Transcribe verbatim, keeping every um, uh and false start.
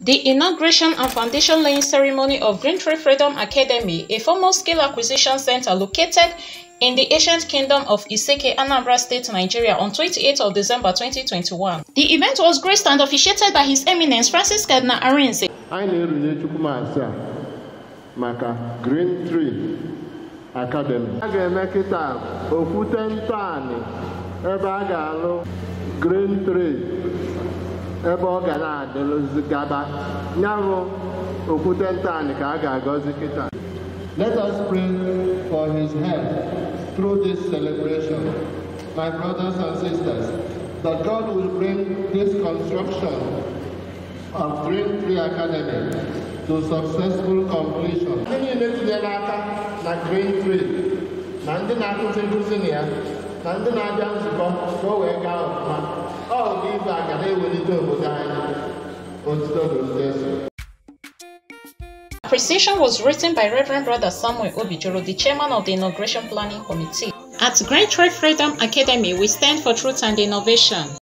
The inauguration and foundation laying ceremony of Greentree Freedom Academy, a formal scale acquisition center located in the ancient kingdom of Iseke, Anambra State, Nigeria, on twenty-eighth of December twenty twenty-one. The event was graced and officiated by His Eminence Francis Cardinal Arinze. I name Maka Greentree Academy. I can make it up. Greentree. Let us pray for his help through this celebration, my brothers and sisters, that God will bring this construction of Greentree Academy to successful completion. Appreciation was written by Reverend Brother Samuel Obijoro, the chairman of the Inauguration Planning Committee. At Greentree Freedom Academy, we stand for truth and innovation.